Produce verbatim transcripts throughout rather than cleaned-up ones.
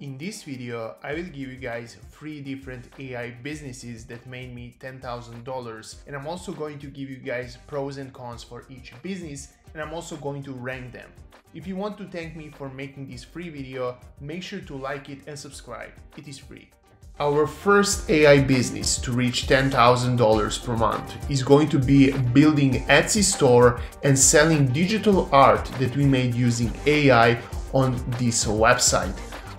In this video, I will give you guys three different A I businesses that made me ten thousand dollars, and I'm also going to give you guys pros and cons for each business, and I'm also going to rank them. If you want to thank me for making this free video, make sure to like it and subscribe. It is free. Our first A I business to reach ten thousand dollars per month is going to be building Etsy store and selling digital art that we made using A I on this website.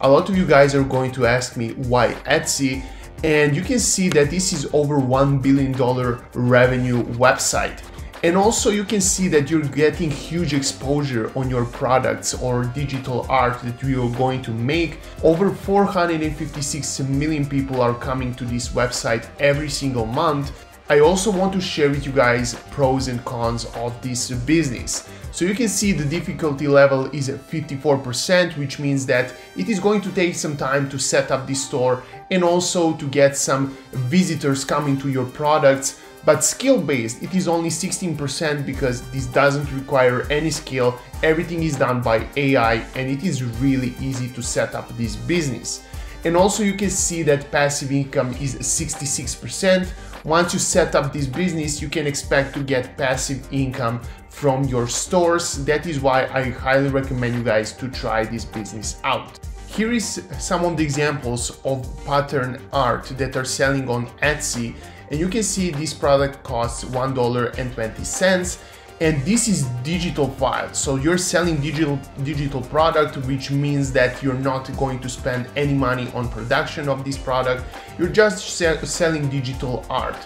A lot of you guys are going to ask me why Etsy, and you can see that this is over one billion dollar revenue website. And also you can see that you're getting huge exposure on your products or digital art that you are going to make. Over four hundred fifty-six million people are coming to this website every single month. I also want to share with you guys pros and cons of this business. So you can see the difficulty level is at fifty-four percent, which means that it is going to take some time to set up this store and also to get some visitors coming to your products. But skill-based, it is only sixteen percent because this doesn't require any skill. Everything is done by A I and it is really easy to set up this business. And also you can see that passive income is sixty-six percent. Once you set up this business, you can expect to get passive income from your stores. That is why I highly recommend you guys to try this business out. Here is some of the examples of pattern art that are selling on Etsy. And you can see this product costs one dollar and twenty cents. And this is digital file, so you're selling digital digital product, which means that you're not going to spend any money on production of this product. You're just sell, selling digital art.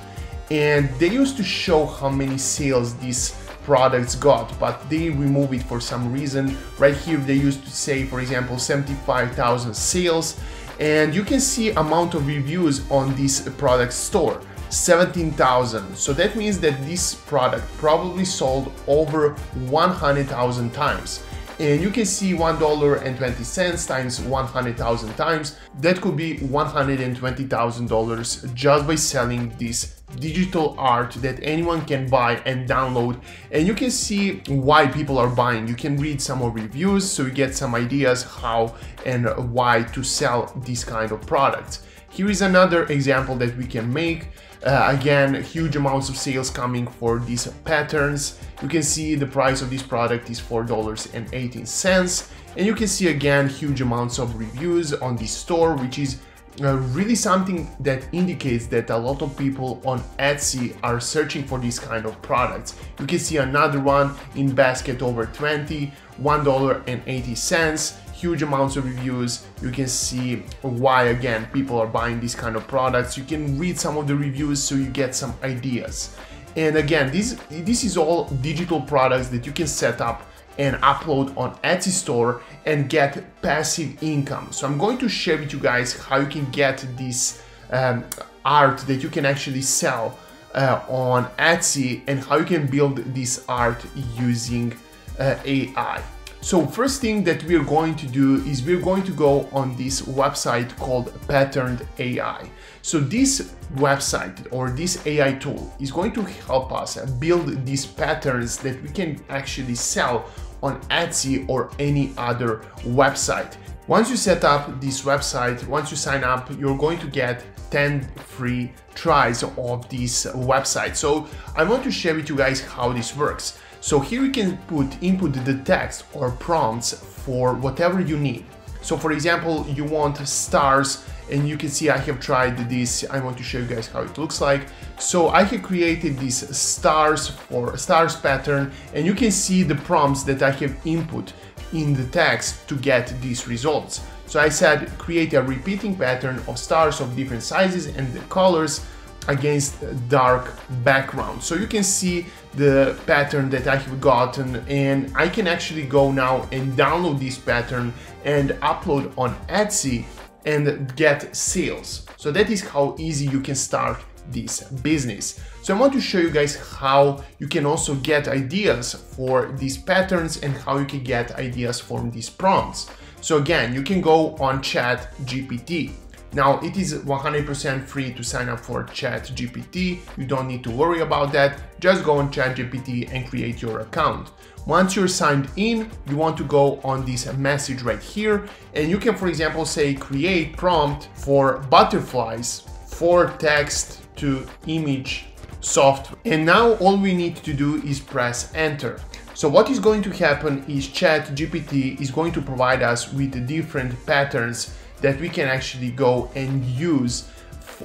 And they used to show how many sales these products got, but they remove it for some reason. Right here they used to say, for example, seventy-five thousand sales, and you can see amount of reviews on this product store. seventeen thousand. So that means that this product probably sold over one hundred thousand times. And you can see one dollar and twenty cents times one hundred thousand times. That could be one hundred twenty thousand dollars just by selling this digital art that anyone can buy and download. And you can see why people are buying. You can read some more reviews so you get some ideas how and why to sell this kind of products. Here is another example that we can make. Uh, again, huge amounts of sales coming for these patterns. You can see the price of this product is four dollars and eighteen cents. And you can see again huge amounts of reviews on this store, which is uh, really something that indicates that a lot of people on Etsy are searching for these kind of products. You can see another one in basket over twenty, one dollar and eighty cents. Huge amounts of reviews. You can see why again people are buying these kind of products. You can read some of the reviews so you get some ideas. And again, this this is all digital products that you can set up and upload on Etsy store and get passive income. So I'm going to share with you guys how you can get this um, art that you can actually sell uh, on Etsy and how you can build this art using uh, A I. So first thing that we're going to do is we're going to go on this website called Patterned A I. So this website or this A I tool is going to help us build these patterns that we can actually sell on Etsy or any other website. Once you set up this website, once you sign up, you're going to get ten free tries of this website. So I want to share with you guys how this works. So here you can put input the text or prompts for whatever you need. So for example, you want stars, and you can see I have tried this. I want to show you guys how it looks like. So I have created this stars for stars pattern, and you can see the prompts that I have input in the text to get these results. So I said create a repeating pattern of stars of different sizes and the colors against dark background. So you can see the pattern that I have gotten, and I can actually go now and download this pattern and upload on Etsy and get sales. So that is how easy you can start this business. So I want to show you guys how you can also get ideas for these patterns and how you can get ideas from these prompts. So again, you can go on ChatGPT. Now, it is one hundred percent free to sign up for ChatGPT. You don't need to worry about that. Just go on ChatGPT and create your account. Once you're signed in, you want to go on this message right here, and you can, for example, say create prompt for butterflies for text to image software. And now all we need to do is press enter. So what is going to happen is ChatGPT is going to provide us with the different patterns that we can actually go and use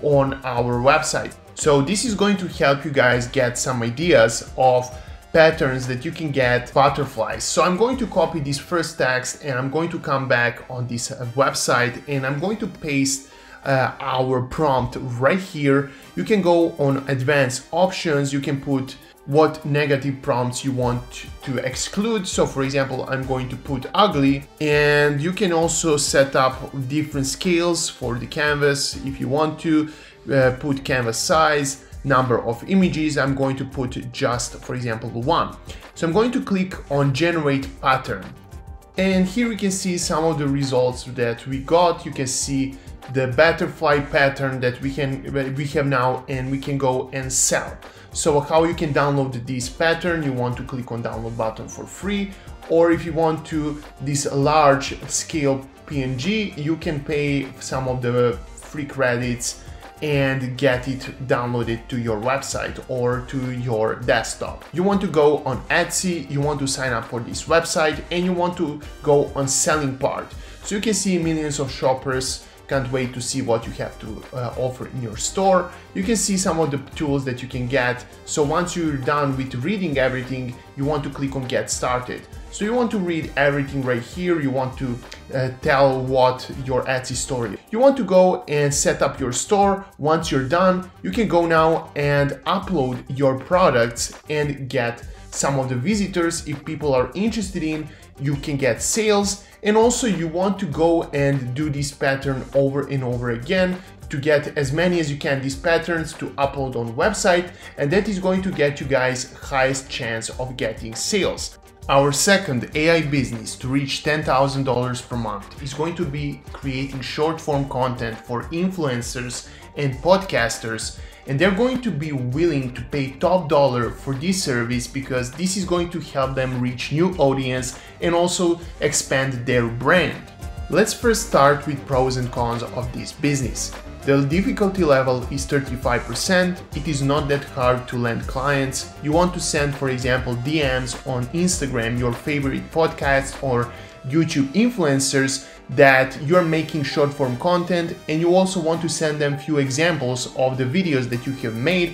on our website. So this is going to help you guys get some ideas of patterns that you can get butterflies. So I'm going to copy this first text and I'm going to come back on this website and I'm going to paste Uh, our prompt right here. You can go on advanced options, you can put what negative prompts you want to exclude. So for example, I'm going to put ugly, and you can also set up different scales for the canvas if you want to, uh, put canvas size, number of images. I'm going to put just, for example, one. So I'm going to click on generate pattern, and here we can see some of the results that we got. You can see the butterfly pattern that we can we have now, and we can go and sell. So how you can download this pattern, you want to click on download button for free, or if you want to this large scale P N G, you can pay some of the free credits and get it downloaded to your website or to your desktop. You want to go on Etsy, you want to sign up for this website, and you want to go on selling part. So you can see millions of shoppers can't wait to see what you have to uh, offer in your store. You can see some of the tools that you can get. So once you're done with reading everything, you want to click on get started. So you want to read everything right here. You want to uh, tell what your Etsy store is. You want to go and set up your store. Once you're done, you can go now and upload your products and get some of the visitors. If people are interested in, you can get sales. And also you want to go and do this pattern over and over again to get as many as you can these patterns to upload on website, and that is going to get you guys highest chance of getting sales. Our second A I business to reach ten thousand dollars per month is going to be creating short form content for influencers and podcasters, and they're going to be willing to pay top dollar for this service because this is going to help them reach new audience and also expand their brand. Let's first start with pros and cons of this business. The difficulty level is thirty-five percent. It is not that hard to land clients. You want to send, for example, D Ms on Instagram, your favorite podcast or YouTube influencers that you're making short form content, and you also want to send them few examples of the videos that you have made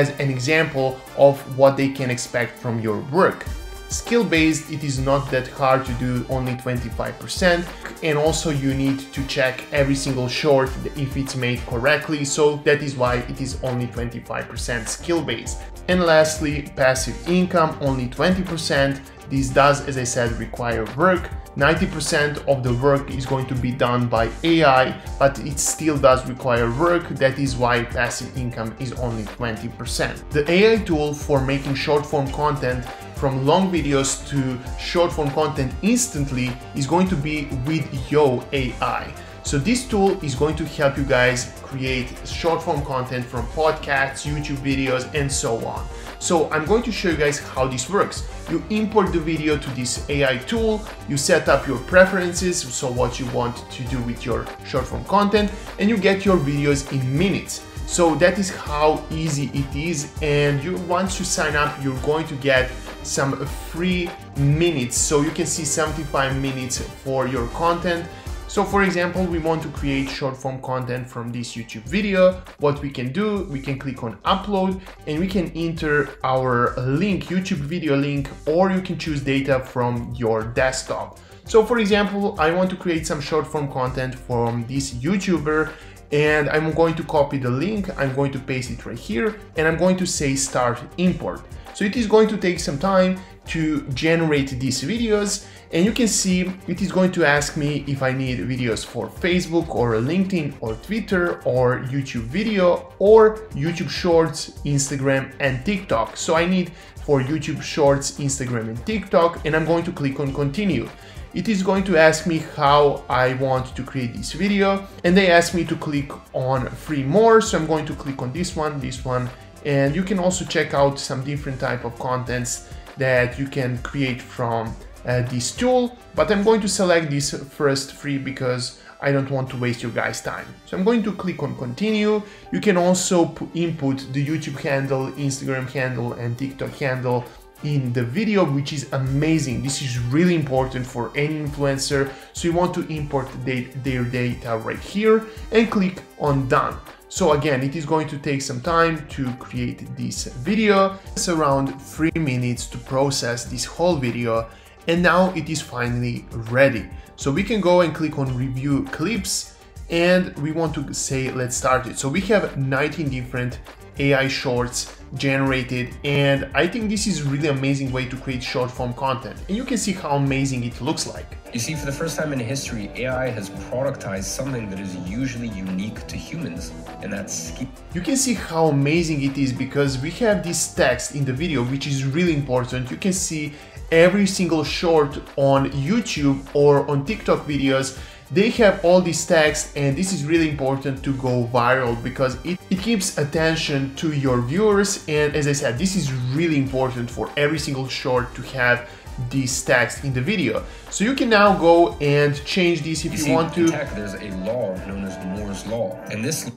as an example of what they can expect from your work. Skill based, it is not that hard to do, only twenty-five percent, and also you need to check every single short if it's made correctly, so that is why it is only twenty-five percent skill based. And lastly, passive income, only twenty percent. This does, as I said, require work. ninety percent of the work is going to be done by A I, but it still does require work. That is why passive income is only twenty percent. The A I tool for making short form content from long videos to short form content instantly is going to be with Yo A I. So this tool is going to help you guys create short form content from podcasts, YouTube videos, and so on. So I'm going to show you guys how this works. You import the video to this A I tool, you set up your preferences, so what you want to do with your short form content, and you get your videos in minutes. So that is how easy it is, and you once you sign up, you're going to get some free minutes. So you can see seventy-five minutes for your content. So for example, we want to create short form content from this YouTube video. What we can do, we can click on upload and we can enter our link, YouTube video link, or you can choose data from your desktop. So for example, I want to create some short form content from this YouTuber, and I'm going to copy the link, I'm going to paste it right here, and I'm going to say start import. So it is going to take some time to generate these videos, and you can see it is going to ask me if I need videos for Facebook or LinkedIn or Twitter or YouTube video or YouTube Shorts, Instagram, and TikTok. So I need for YouTube Shorts, Instagram, and TikTok, and I'm going to click on continue. It is going to ask me how I want to create this video, and they ask me to click on three more. So I'm going to click on this one, this one, and you can also check out some different type of contents that you can create from uh, this tool, but I'm going to select these first three because I don't want to waste your guys' time. So I'm going to click on continue. You can also input the YouTube handle, Instagram handle, and TikTok handle in the video, which is amazing. This is really important for any influencer. So you want to import the, their data right here and click on done. So again, it is going to take some time to create this video. It's around three minutes to process this whole video. And now it is finally ready. So we can go and click on review clips, and we want to say, let's start it. So we have nineteen different A I shorts generated. And I think this is really amazing way to create short form content. And you can see how amazing it looks like. You see, for the first time in history, A I has productized something that is usually unique to humans, and that's... You can see how amazing it is because we have this text in the video, which is really important. You can see every single short on YouTube or on TikTok videos, they have all this text, and this is really important to go viral because it, it keeps attention to your viewers. And as I said, this is really important for every single short to have this text in the video. So you can now go and change this if you, you see, want to. In tech, there's a law known as Moore's Law, and this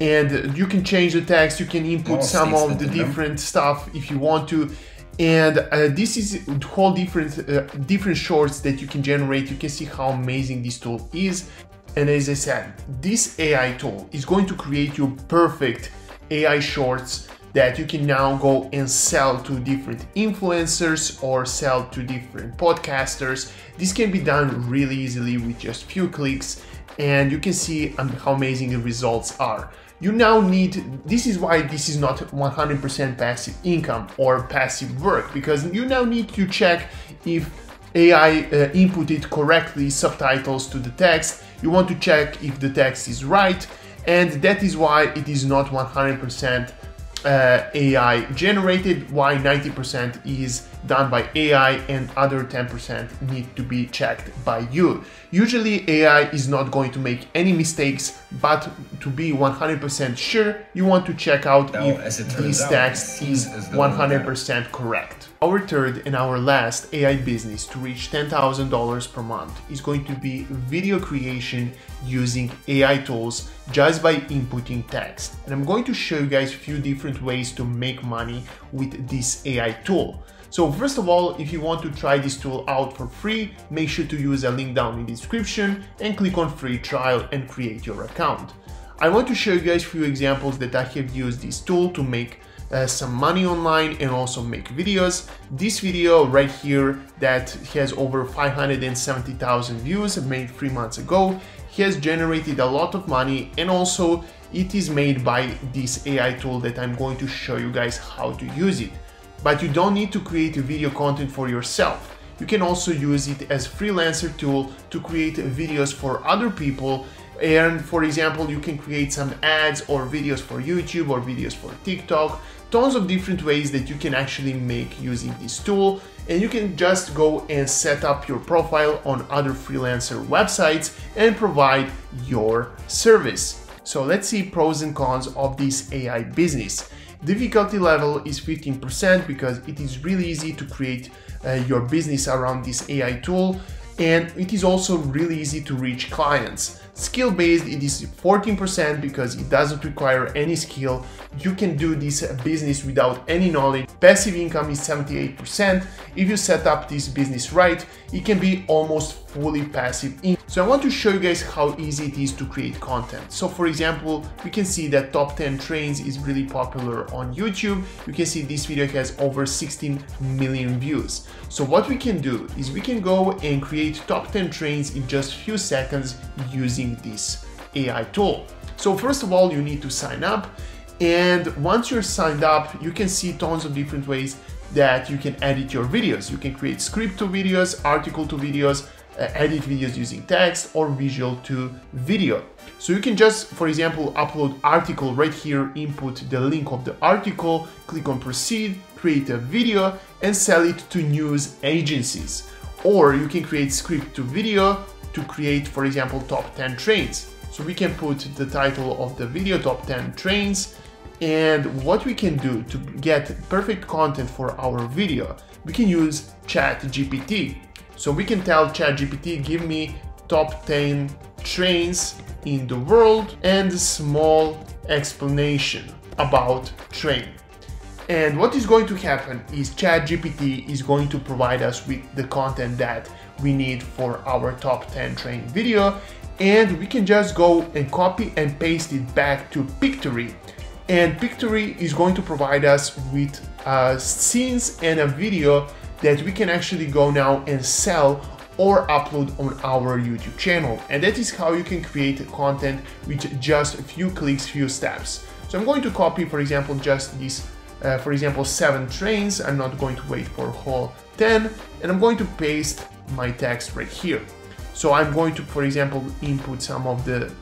and you can change the text. You can input some of the different stuff if you want to. And uh, this is whole different uh, different shorts that you can generate. You can see how amazing this tool is. And as I said, this A I tool is going to create your perfect A I shorts that you can now go and sell to different influencers or sell to different podcasters. This can be done really easily with just few clicks, and you can see how amazing the results are. You now need, this is why this is not one hundred percent passive income or passive work, because you now need to check if A I uh, inputted correctly subtitles to the text. You want to check if the text is right, and that is why it is not one hundred percent uh, A I generated, why ninety percent is done by A I and other ten percent need to be checked by you. Usually A I is not going to make any mistakes, but to be one hundred percent sure, you want to check out now, if this text is one hundred percent correct. Our third and our last A I business to reach ten thousand dollars per month is going to be video creation using A I tools just by inputting text. And I'm going to show you guys a few different ways to make money with this A I tool. So first of all, if you want to try this tool out for free, make sure to use a link down in the description and click on free trial and create your account. I want to show you guys a few examples that I have used this tool to make uh, some money online and also make videos. This video right here that has over five hundred seventy thousand views made three months ago has generated a lot of money, and also it is made by this A I tool that I'm going to show you guys how to use it. But you don't need to create video content for yourself. You can also use it as a freelancer tool to create videos for other people. And for example, you can create some ads or videos for YouTube or videos for TikTok. Tons of different ways that you can actually make using this tool. And you can just go and set up your profile on other freelancer websites and provide your service. So let's see pros and cons of this A I business. Difficulty level is fifteen percent because it is really easy to create uh, your business around this A I tool, and it is also really easy to reach clients. Skill based, it is fourteen percent because it doesn't require any skill. You can do this business without any knowledge. Passive income is seventy-eight percent. If you set up this business right, it can be almost fully passive income. So I want to show you guys how easy it is to create content. So for example, we can see that top ten trains is really popular on YouTube. You can see this video has over sixteen million views. So what we can do is we can go and create top ten trains in just a few seconds using this A I tool. So first of all, you need to sign up, and once you're signed up, you can see tons of different ways that you can edit your videos. You can create script to videos, article to videos, uh, edit videos using text or visual to video. So you can just, for example, upload article right here, input the link of the article, click on proceed, create a video and sell it to news agencies. Or you can create script to video to create, for example, top ten trains. So we can put the title of the video, top ten trains, And what we can do to get perfect content for our video, we can use ChatGPT. So we can tell ChatGPT, give me top ten trains in the world and a small explanation about train. And what is going to happen is ChatGPT is going to provide us with the content that we need for our top ten train video, and we can just go and copy and paste it back to Pictory. And Pictory is going to provide us with uh, scenes and a video that we can actually go now and sell or upload on our YouTube channel. And that is how you can create content with just a few clicks, few steps. So I'm going to copy, for example, just these, uh, for example, seven trains. I'm not going to wait for whole ten, and I'm going to paste my text right here. So I'm going to, for example, input some of the,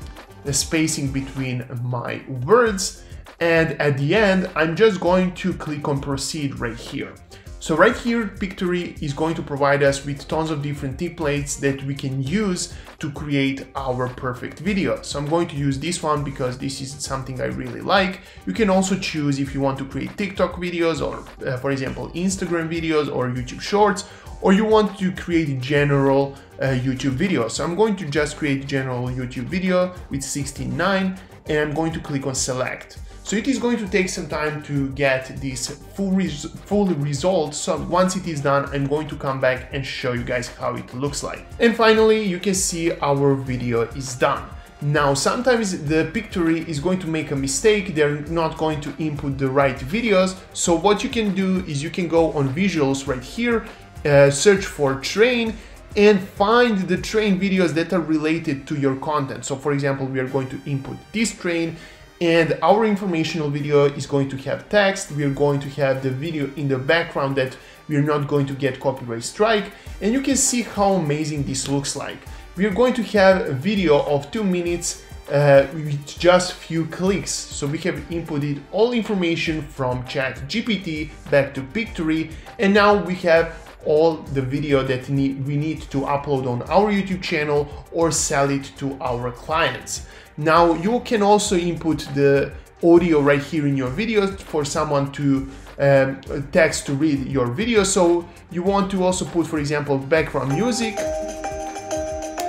the spacing between my words. And at the end, I'm just going to click on proceed right here. So right here, Pictory is going to provide us with tons of different templates that we can use to create our perfect video. So I'm going to use this one because this is something I really like. You can also choose if you want to create TikTok videos or, uh, for example, Instagram videos or YouTube Shorts, or you want to create general uh, YouTube video. So I'm going to just create general YouTube video with sixteen nine, and I'm going to click on select. So it is going to take some time to get this full, res full result. So once it is done, I'm going to come back and show you guys how it looks like. And finally, you can see our video is done. Now, sometimes the Pictory is going to make a mistake. They're not going to input the right videos. So what you can do is you can go on visuals right here, uh, search for train, and find the train videos that are related to your content. So for example, we are going to input this train, and our informational video is going to have text. We are going to have the video in the background that we're not going to get copyright strike. And you can see how amazing this looks like. We are going to have a video of two minutes uh, with just few clicks. So we have inputted all information from ChatGPT back to Pictory, and now we have all the video that need, we need to upload on our YouTube channel or sell it to our clients. Now, you can also input the audio right here in your videos for someone to um, text to read your video. So you want to also put, for example, background music.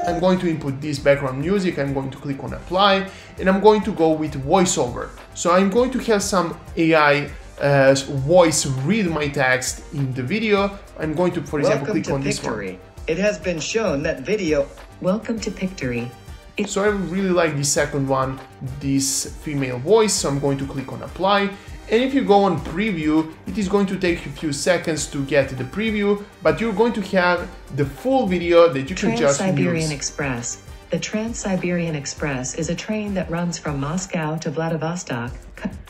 I'm going to input this background music. I'm going to click on apply, and I'm going to go with voiceover. So I'm going to have some A I Uh, voice read my text in the video. I'm going to, for example, Welcome click on Pictory. This one. It has been shown that video. Welcome to Pictory. It so I really like the second one, this female voice. So I'm going to click on apply. And if you go on preview, it is going to take a few seconds to get the preview, but you're going to have the full video that you can just use. Trans-Siberian Express. The Trans-Siberian Express is a train that runs from Moscow to Vladivostok.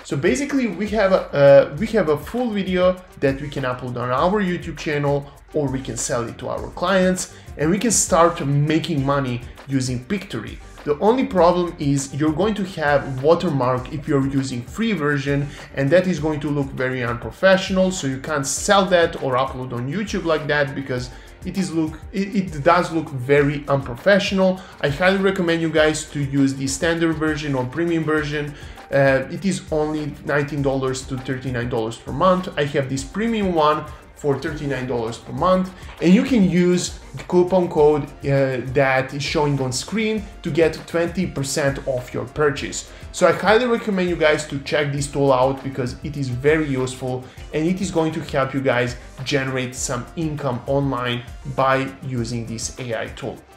So basically, we have a uh, we have a full video that we can upload on our YouTube channel, or we can sell it to our clients, and we can start making money using Pictory. The only problem is you're going to have watermark if you're using free version, and that is going to look very unprofessional. So you can't sell that or upload on YouTube like that, because it is look it, it does look very unprofessional. I highly recommend you guys to use the standard version or premium version. Uh, it is only nineteen to thirty-nine dollars per month. I have this premium one for thirty-nine dollars per month, and you can use the coupon code uh, that is showing on screen to get twenty percent off your purchase. So I highly recommend you guys to check this tool out, because it is very useful, and it is going to help you guys generate some income online by using this A I tool.